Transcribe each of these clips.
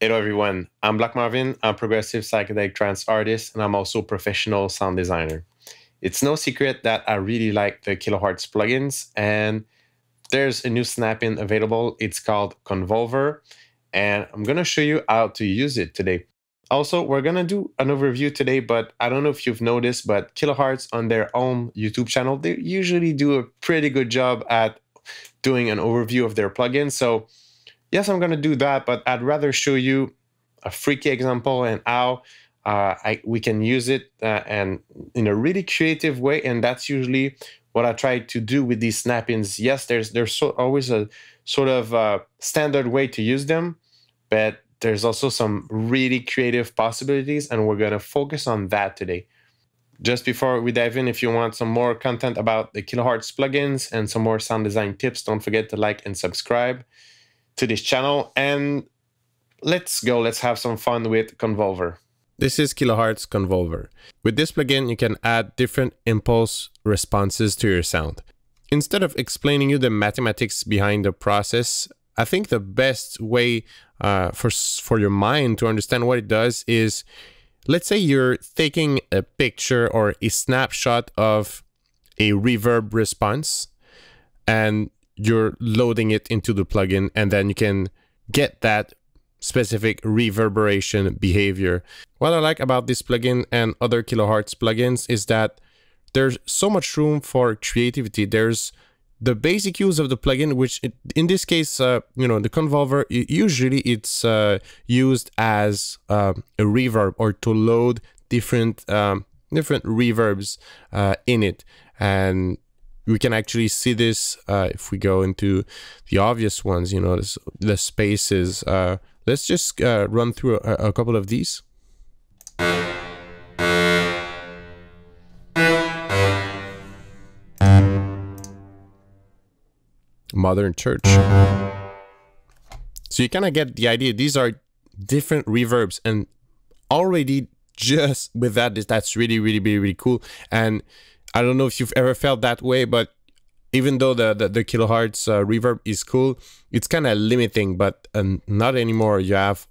Hello everyone, I'm Black Marvin, I'm a progressive psychedelic trance artist, and I'm also a professional sound designer. It's no secret that I really like the Kilohearts plugins, and there's a new snap-in available. It's called Convolver, and I'm going to show you how to use it today. Also, we're going to do an overview today, but I don't know if you've noticed, but Kilohearts on their own YouTube channel, they usually do a pretty good job at doing an overview of their plugins. So yes, I'm going to do that, but I'd rather show you a freaky example and how we can use it and in a really creative way. And that's usually what I try to do with these snap-ins. Yes, there's always a sort of standard way to use them, but there's also some really creative possibilities, and we're going to focus on that today. Just before we dive in, if you want some more content about the Kilohearts plugins and some more sound design tips, don't forget to like and subscribe to this channel, and let's go, let's have some fun with Convolver. This is Kilohearts Convolver. With this plugin, you can add different impulse responses to your sound. Instead of explaining you the mathematics behind the process, I think the best way for your mind to understand what it does is, let's say you're taking a picture or a snapshot of a reverb response, and you're loading it into the plugin, and then you can get that specific reverberation behavior. What I like about this plugin and other Kilohearts plugins is that there's so much room for creativity. There's the basic use of the plugin, which in this case, the Convolver, usually it's used as a reverb or to load different, different reverbs in it. And we can actually see this if we go into the obvious ones, you know, the spaces. Let's just run through a couple of these. Modern church. So you kind of get the idea. These are different reverbs, and already just with that, that's really, really, really, really cool. And I don't know if you've ever felt that way, but even though the Kilohearts reverb is cool, it's kind of limiting, but not anymore. You have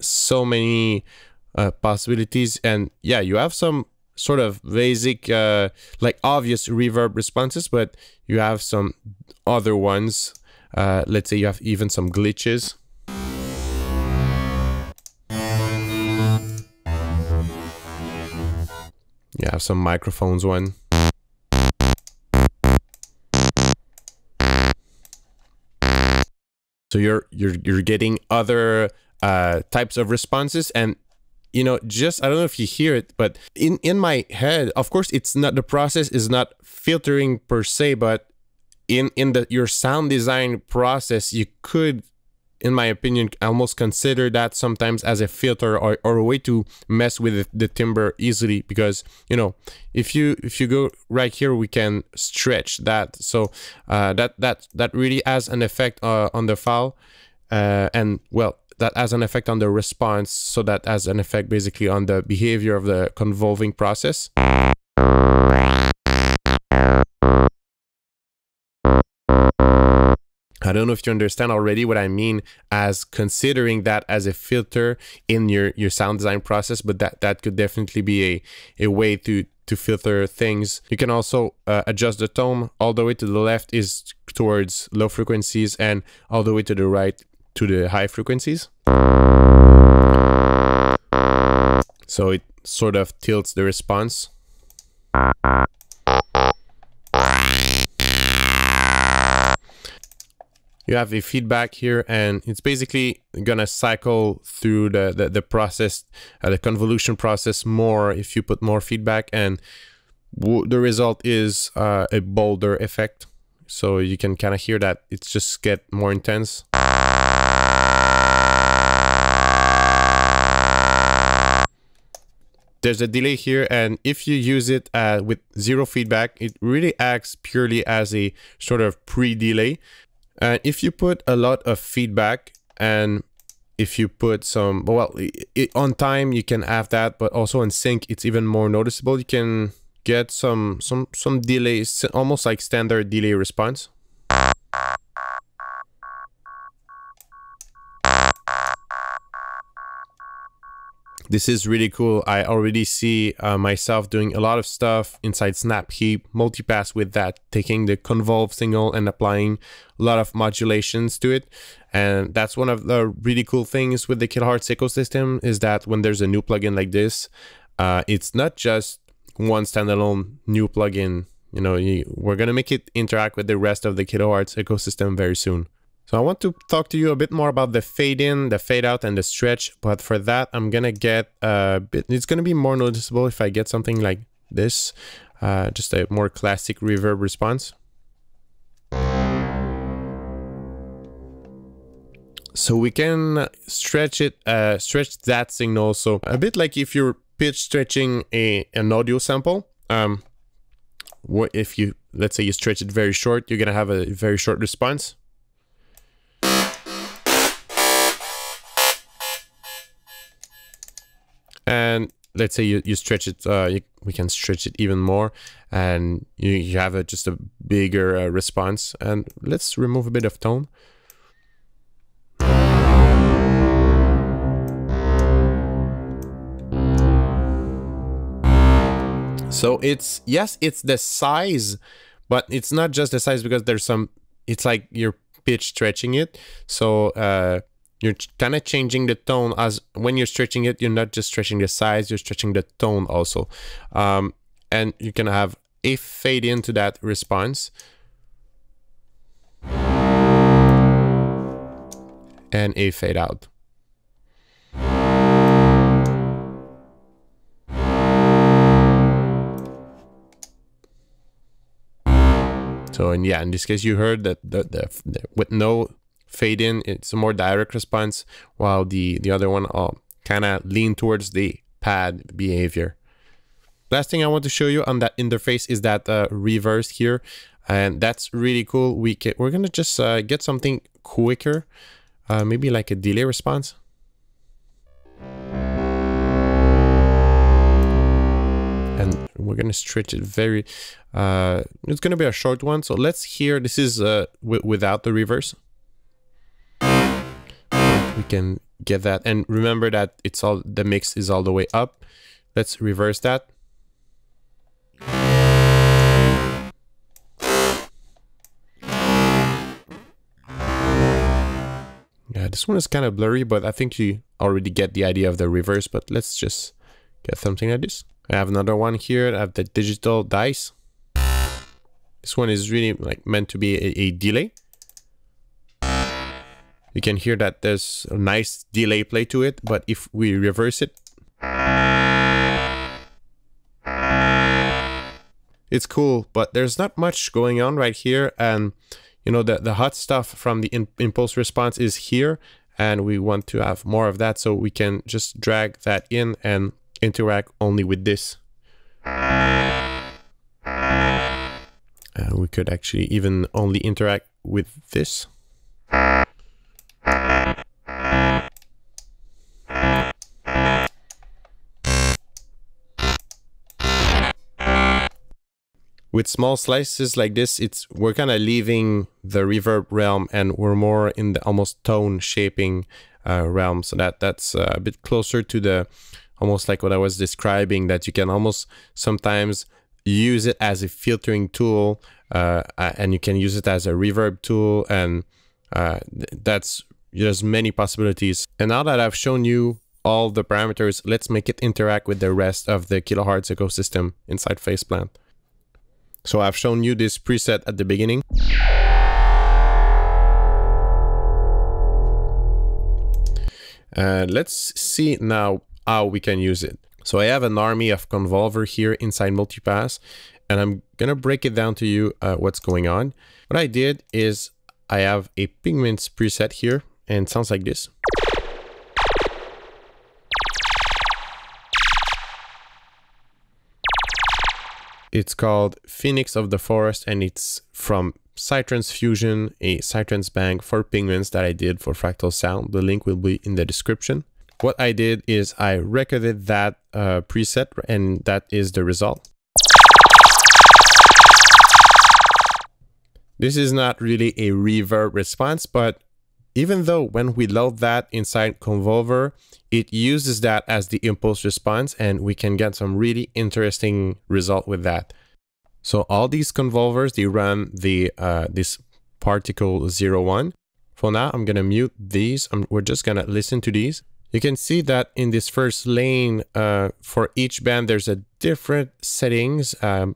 so many possibilities, and yeah, you have some sort of basic, like obvious reverb responses, but you have some other ones. Let's say you have even some glitches. You have some microphones one. So you're getting other types of responses, and you know, just I don't know if you hear it, but in my head, of course, it's not, the process is not filtering per se, but in your sound design process, you could, in my opinion, almost consider that sometimes as a filter or a way to mess with the timbre easily, because you know, if you go right here, we can stretch that, so that really has an effect on the file, and well, that has an effect on the response, so that has an effect basically on the behavior of the convolving process. I don't know if you understand already what I mean as considering that as a filter in your sound design process, but that could definitely be a way to filter things. You can also adjust the tone. All the way to the left is towards low frequencies, and all the way to the right to the high frequencies. So it sort of tilts the response. You have a feedback here, and it's basically gonna cycle through the process, the convolution process more if you put more feedback, and the result is a bolder effect. So you can kind of hear that it's just get more intense. There's a delay here, and if you use it with zero feedback, it really acts purely as a sort of pre-delay. And if you put a lot of feedback, and if you put some, well, on time you can have that, but also in sync it's even more noticeable. You can get some delays, almost like standard delay response. This is really cool. I already see myself doing a lot of stuff inside Snap Heap, Multipass with that, taking the Convolve single and applying a lot of modulations to it. And that's one of the really cool things with the Kilohearts ecosystem, is that when there's a new plugin like this, it's not just one standalone new plugin. You know, we're going to make it interact with the rest of the Kilohearts ecosystem very soon. So I want to talk to you a bit more about the fade in, the fade out, and the stretch. But for that, I'm going to get a bit, it's going to be more noticeable if I get something like this, just a more classic reverb response. So we can stretch it, stretch that signal. So a bit like if you're pitch stretching an audio sample, what if you, let's say you stretch it very short, you're going to have a very short response. And let's say you stretch it, we can stretch it even more, and you have just a bigger response. And let's remove a bit of tone. So it's, yes, it's the size, but it's not just the size, because there's some, it's like you're pitch stretching it. So you're kind of changing the tone. As when you're stretching it, you're not just stretching the size, you're stretching the tone also. And you can have a fade into that response. And a fade out. So, and yeah, in this case, you heard that with no fade in, it's a more direct response, while the other one kind of lean towards the pad behavior. Last thing I want to show you on that interface is that reverse here, and that's really cool. We're gonna just get something quicker, maybe like a delay response. And we're going to stretch it very, it's going to be a short one. So let's hear, this is without the reverse. We can get that. And remember that it's all, the mix is all the way up. Let's reverse that. Yeah, this one is kind of blurry, but I think you already get the idea of the reverse, but let's just get something like this. I have another one here. I have the digital dice. This one is really like meant to be a delay. You can hear that there's a nice delay play to it, but if we reverse it, it's cool, but there's not much going on right here. And you know, the hot stuff from the impulse response is here, and we want to have more of that, so we can just drag that in and interact only with this. We could actually even only interact with this. With small slices like this, it's, we're kind of leaving the reverb realm, and we're more in the almost tone shaping realm, so that's a bit closer to the almost like what I was describing, that you can almost sometimes use it as a filtering tool, and you can use it as a reverb tool, and that's, there's many possibilities. And now that I've shown you all the parameters, let's make it interact with the rest of the Kilohearts ecosystem inside Phase Plant. So I've shown you this preset at the beginning. Let's see now how we can use it. So I have an army of Convolver here inside Multipass, and I'm gonna break it down to you what's going on. What I did is I have a Pigments preset here, and it sounds like this. It's called Phoenix of the Forest, and it's from Psytrance Fusion, a Psytrance bank for Pigments that I did for Fractal Sound. The link will be in the description. What I did is I recorded that preset, and that is the result. This is not really a reverb response, but even though when we load that inside Convolver, it uses that as the impulse response, and we can get some really interesting result with that. So all these convolvers, they run the this particle 01. For now, I'm gonna mute these. We're just gonna listen to these. You can see that in this first lane, for each band, there's a different settings. I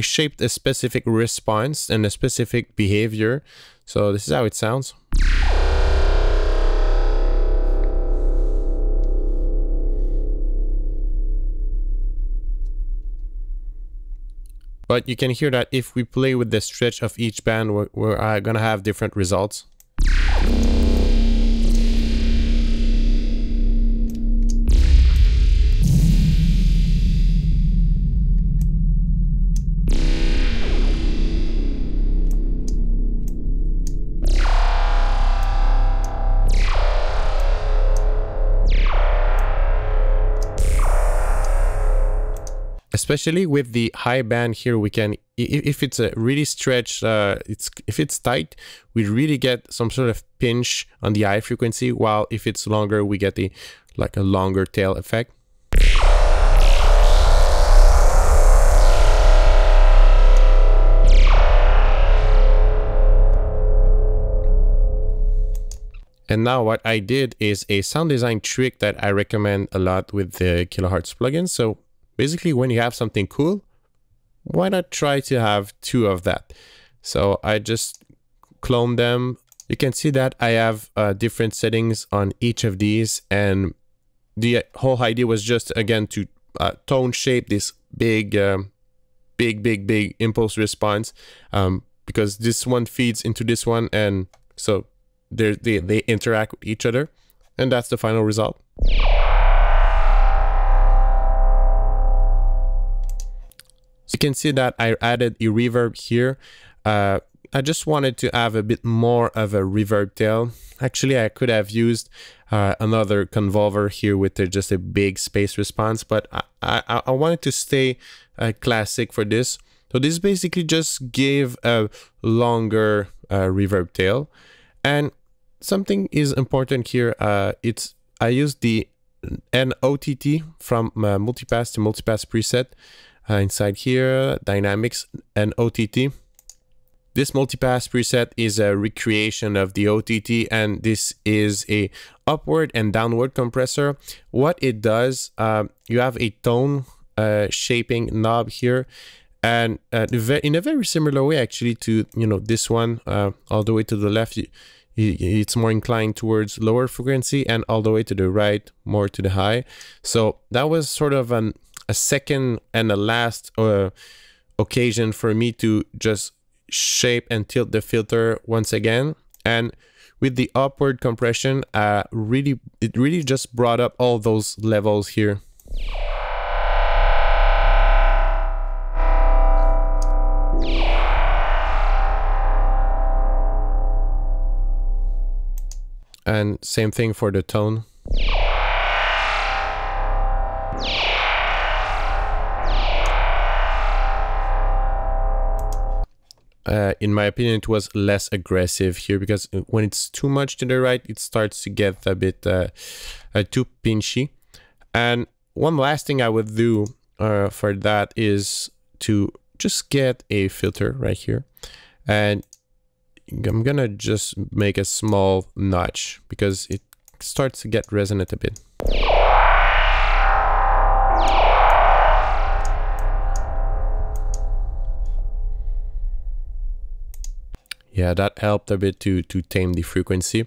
shaped a specific response and a specific behavior. So this is how it sounds. But you can hear that if we play with the stretch of each band, we're gonna have different results. Especially with the high band here, we can, if it's a really stretched, if it's tight, we really get some sort of pinch on the high frequency, while if it's longer, we get the, like a longer tail effect. And now what I did is a sound design trick that I recommend a lot with the Kilohearts plugin. So basically, when you have something cool, why not try to have two of that? So I just clone them. You can see that I have different settings on each of these, and the whole idea was just, again, to tone shape this big, big impulse response, because this one feeds into this one, and so they interact with each other, and that's the final result. So you can see that I added a reverb here. I just wanted to have a bit more of a reverb tail. Actually, I could have used another convolver here with just a big space response, but I wanted to stay classic for this. So this basically just gave a longer reverb tail. And something is important here. I used the OTT from Multipass to Multipass preset. Inside here, Dynamics and OTT. This Multipass preset is a recreation of the OTT, and this is a upward and downward compressor. What it does, you have a tone shaping knob here, and in a very similar way, actually, to this one, all the way to the left, it's more inclined towards lower frequency, and all the way to the right, more to the high. So that was sort of a second and a last occasion for me to just shape and tilt the filter once again. And with the upward compression, it really just brought up all those levels here. And same thing for the tone. In my opinion, it was less aggressive here, because when it's too much to the right, it starts to get a bit too pinchy. And one last thing I would do for that is to just get a filter right here. And I'm going to just make a small notch because it starts to get resonant a bit. Yeah, that helped a bit to tame the frequency.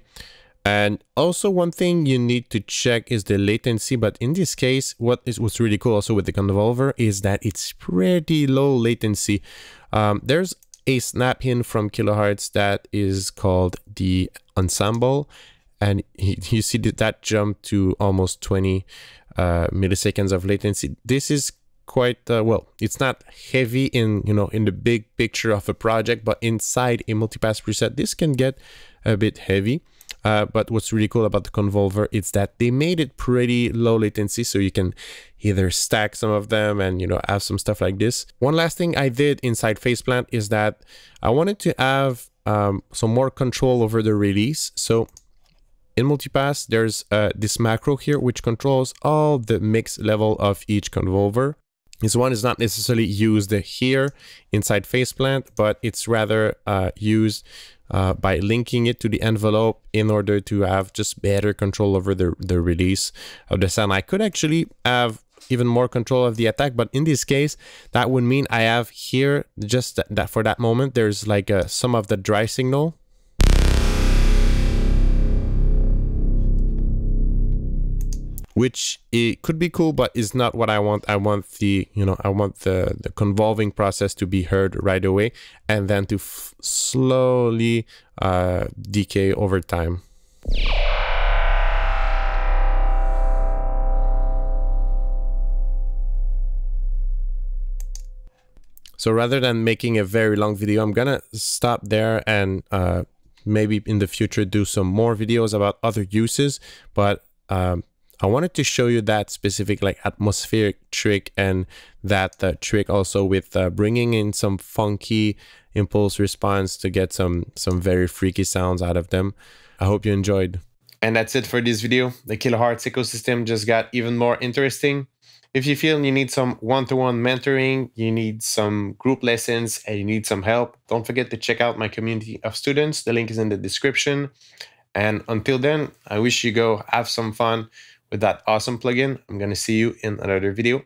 And also one thing you need to check is the latency, but in this case, what's really cool also with the Convolver is that it's pretty low latency. There's a snap in from Kilohearts that is called the Ensemble, and you see that jump to almost 20 milliseconds of latency. This is quite well, it's not heavy in in the big picture of a project, but inside a Multipass preset this can get a bit heavy, but what's really cool about the Convolver is that they made it pretty low latency, so you can either stack some of them and have some stuff like this. One last thing I did inside Phase Plant is that I wanted to have some more control over the release, so In Multipass, there's this macro here, which controls all the mix level of each Convolver. This one is not necessarily used here inside Phase Plant, but it's rather used by linking it to the envelope in order to have just better control over the release of the sound. I could actually have even more control of the attack, but in this case, that would mean I have here, just that for that moment, there's like a, some of the dry signal. Which it could be cool, but is not what I want. I want the, you know, I want the convolving process to be heard right away, and then to slowly decay over time. So rather than making a very long video, I'm gonna stop there and maybe in the future do some more videos about other uses, but I wanted to show you that specific like atmospheric trick, and that trick also with bringing in some funky impulse response to get some very freaky sounds out of them. I hope you enjoyed. And that's it for this video. The Kilohearts ecosystem just got even more interesting. If you feel you need some one-to-one mentoring, you need some group lessons, and you need some help, don't forget to check out my community of students. The link is in the description. And until then, I wish you go have some fun with that awesome plugin. I'm going to see you in another video.